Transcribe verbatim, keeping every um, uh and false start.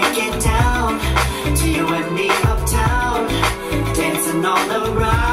break it down. To you and me uptown, dancing all around.